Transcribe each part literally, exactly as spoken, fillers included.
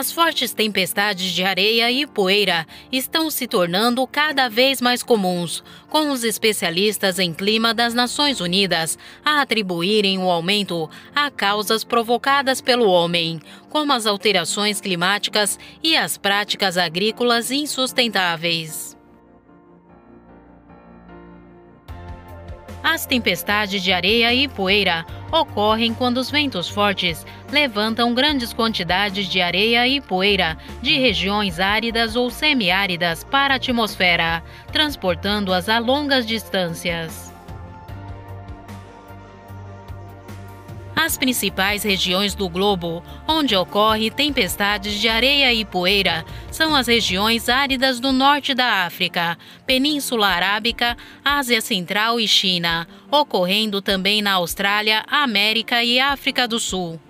As fortes tempestades de areia e poeira estão se tornando cada vez mais comuns, com os especialistas em clima das Nações Unidas a atribuírem o aumento a causas provocadas pelo homem, como as alterações climáticas e as práticas agrícolas insustentáveis. As tempestades de areia e poeira ocorrem quando os ventos fortes levantam grandes quantidades de areia e poeira de regiões áridas ou semiáridas para a atmosfera, transportando-as a longas distâncias. As principais regiões do globo onde ocorrem tempestades de areia e poeira são as regiões áridas do norte da África, Península Arábica, Ásia Central e China, ocorrendo também na Austrália, América e África do Sul.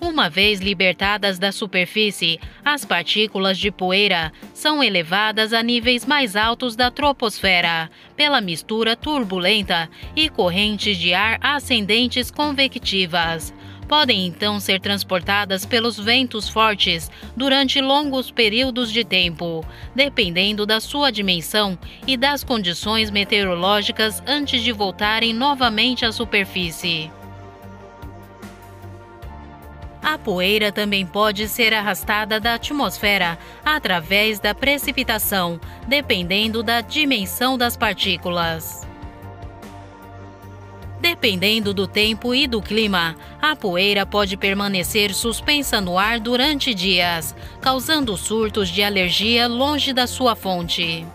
Uma vez libertadas da superfície, as partículas de poeira são elevadas a níveis mais altos da troposfera, pela mistura turbulenta e correntes de ar ascendentes convectivas. Podem então ser transportadas pelos ventos fortes durante longos períodos de tempo, dependendo da sua dimensão e das condições meteorológicas antes de voltarem novamente à superfície. A poeira também pode ser arrastada da atmosfera através da precipitação, dependendo da dimensão das partículas. Dependendo do tempo e do clima, a poeira pode permanecer suspensa no ar durante dias, causando surtos de alergia longe da sua fonte.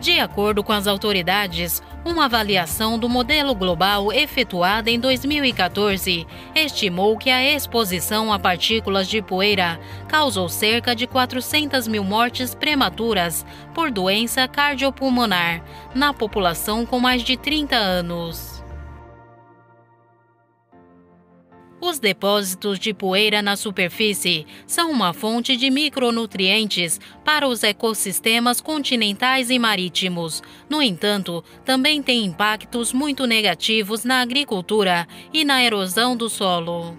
De acordo com as autoridades, uma avaliação do modelo global efetuada em dois mil e quatorze estimou que a exposição a partículas de poeira causou cerca de quatrocentas mil mortes prematuras por doença cardiopulmonar na população com mais de trinta anos. Os depósitos de poeira na superfície são uma fonte de micronutrientes para os ecossistemas continentais e marítimos. No entanto, também tem impactos muito negativos na agricultura e na erosão do solo.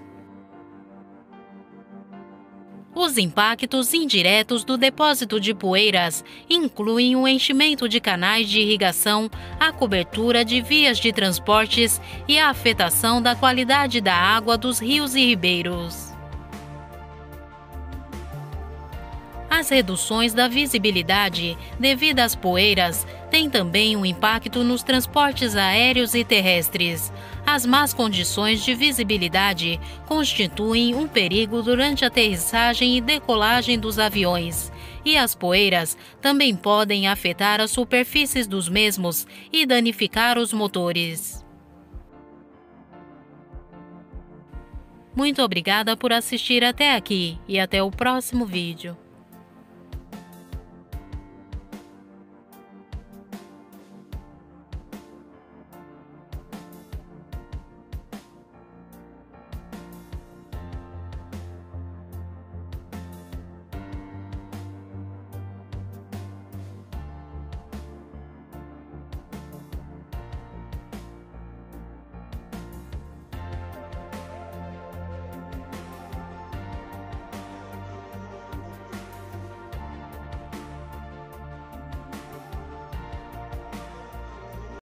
Os impactos indiretos do depósito de poeiras incluem o enchimento de canais de irrigação, a cobertura de vias de transportes e a afetação da qualidade da água dos rios e ribeiros. As reduções da visibilidade devido às poeiras têm também um impacto nos transportes aéreos e terrestres. As más condições de visibilidade constituem um perigo durante a aterrissagem e decolagem dos aviões, e as poeiras também podem afetar as superfícies dos mesmos e danificar os motores. Muito obrigada por assistir até aqui e até o próximo vídeo.